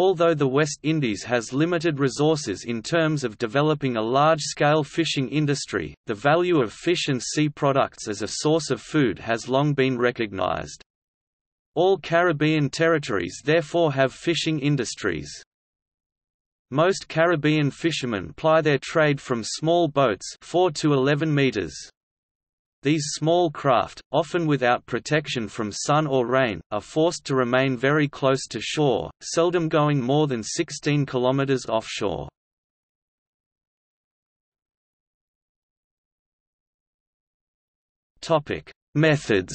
Although the West Indies has limited resources in terms of developing a large-scale fishing industry, the value of fish and sea products as a source of food has long been recognized. All Caribbean territories therefore have fishing industries. Most Caribbean fishermen ply their trade from small boats 4 to 11 meters. These small craft, often without protection from sun or rain, are forced to remain very close to shore, seldom going more than 16 kilometers offshore. Topic: Methods.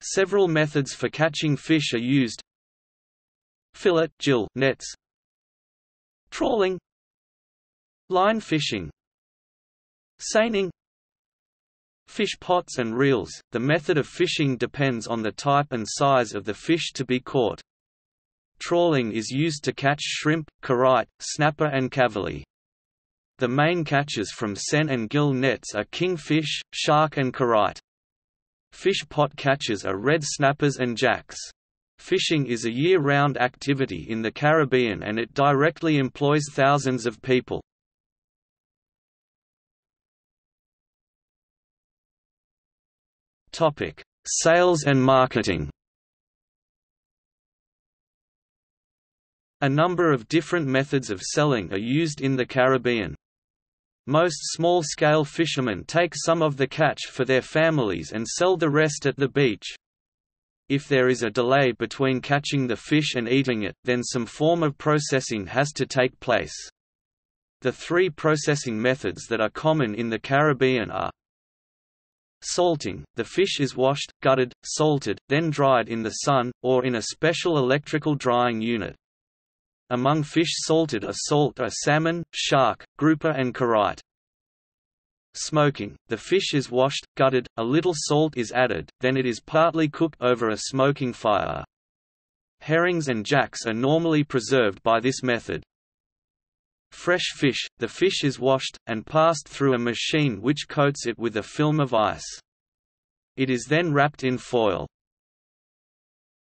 Several methods for catching fish are used: fillet, gill, nets, trawling, line fishing, seining, fish pots and reels. The method of fishing depends on the type and size of the fish to be caught. Trawling is used to catch shrimp, karite, snapper and cavely. The main catches from seine and gill nets are kingfish, shark and karite. Fish pot catches are red snappers and jacks. Fishing is a year-round activity in the Caribbean and it directly employs thousands of people. Sales and marketing. A number of different methods of selling are used in the Caribbean. Most small-scale fishermen take some of the catch for their families and sell the rest at the beach. If there is a delay between catching the fish and eating it, then some form of processing has to take place. The three processing methods that are common in the Caribbean are: salting – the fish is washed, gutted, salted, then dried in the sun, or in a special electrical drying unit. Among fish salted are salmon, shark, grouper and karite. Smoking – the fish is washed, gutted, a little salt is added, then it is partly cooked over a smoking fire. Herrings and jacks are normally preserved by this method. Fresh fish – the fish is washed, and passed through a machine which coats it with a film of ice. It is then wrapped in foil.